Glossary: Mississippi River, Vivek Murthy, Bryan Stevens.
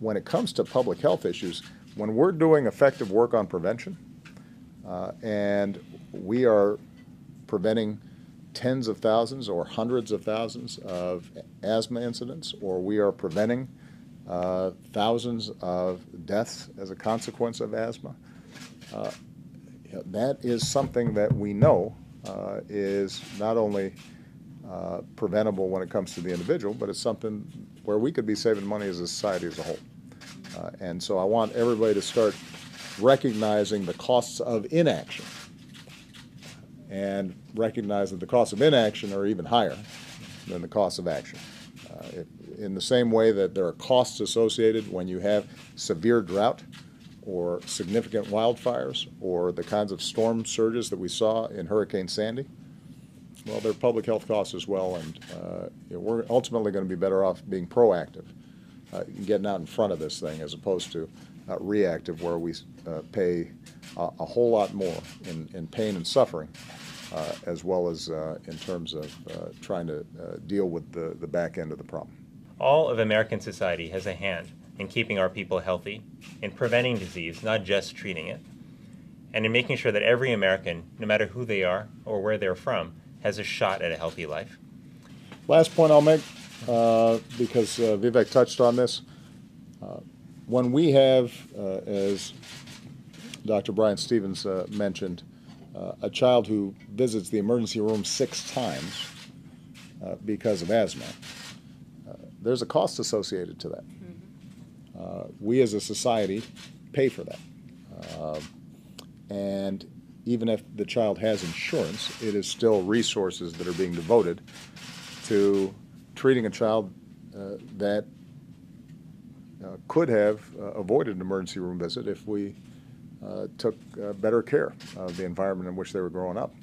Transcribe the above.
when it comes to public health issues, when we're doing effective work on prevention and we are preventing tens of thousands or hundreds of thousands of asthma incidents, or we are preventing thousands of deaths as a consequence of asthma, that is something that we know is not only preventable when it comes to the individual, but it's something where we could be saving money as a society as a whole. And so I want everybody to start recognizing the costs of inaction and recognize that the costs of inaction are even higher than the costs of action. In the same way that there are costs associated when you have severe drought or significant wildfires or the kinds of storm surges that we saw in Hurricane Sandy, well, there are public health costs as well, and we're ultimately going to be better off being proactive, getting out in front of this thing as opposed to reactive, where we pay a whole lot more in pain and suffering, as well as in terms of trying to deal with the back end of the problem. All of American society has a hand in keeping our people healthy, in preventing disease, not just treating it, and in making sure that every American, no matter who they are or where they're from, has a shot at a healthy life. Last point I'll make, because Vivek touched on this, when we have, as Dr. Bryan Stevens mentioned, a child who visits the emergency room 6 times because of asthma, there's a cost associated to that. Mm-hmm. We as a society pay for that. And even if the child has insurance, it is still resources that are being devoted to treating a child that could have avoided an emergency room visit if we took better care of the environment in which they were growing up.